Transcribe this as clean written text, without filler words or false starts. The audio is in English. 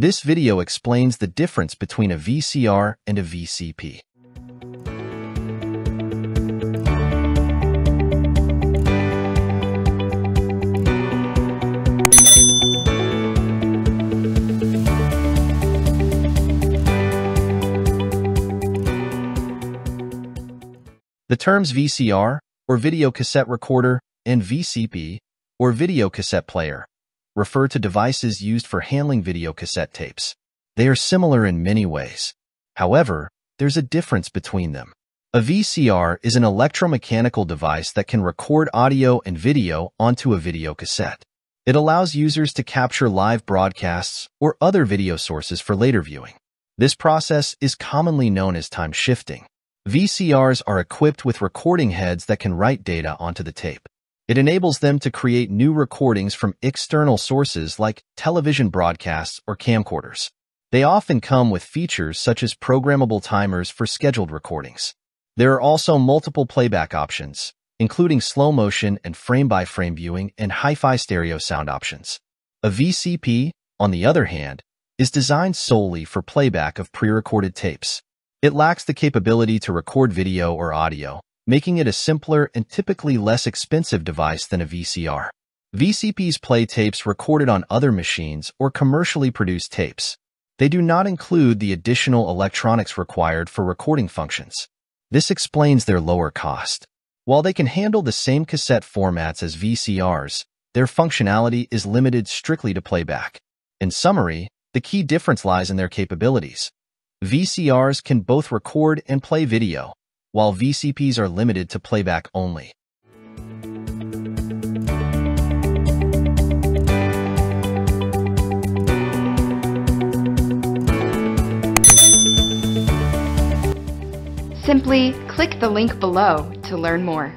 This video explains the difference between a VCR and a VCP. The terms VCR, or video cassette recorder, and VCP, or video cassette player, refer to devices used for handling video cassette tapes. They are similar in many ways. However, there's a difference between them. A VCR is an electromechanical device that can record audio and video onto a video cassette. It allows users to capture live broadcasts or other video sources for later viewing. This process is commonly known as time shifting. VCRs are equipped with recording heads that can write data onto the tape. It enables them to create new recordings from external sources like television broadcasts or camcorders. They often come with features such as programmable timers for scheduled recordings. There are also multiple playback options, including slow motion and frame-by-frame viewing and hi-fi stereo sound options. A VCP, on the other hand, is designed solely for playback of pre-recorded tapes. It lacks the capability to record video or audio, making it a simpler and typically less expensive device than a VCR. VCPs play tapes recorded on other machines or commercially produced tapes. They do not include the additional electronics required for recording functions. This explains their lower cost. While they can handle the same cassette formats as VCRs, their functionality is limited strictly to playback. In summary, the key difference lies in their capabilities. VCRs can both record and play video, while VCPs are limited to playback only. Simply click the link below to learn more.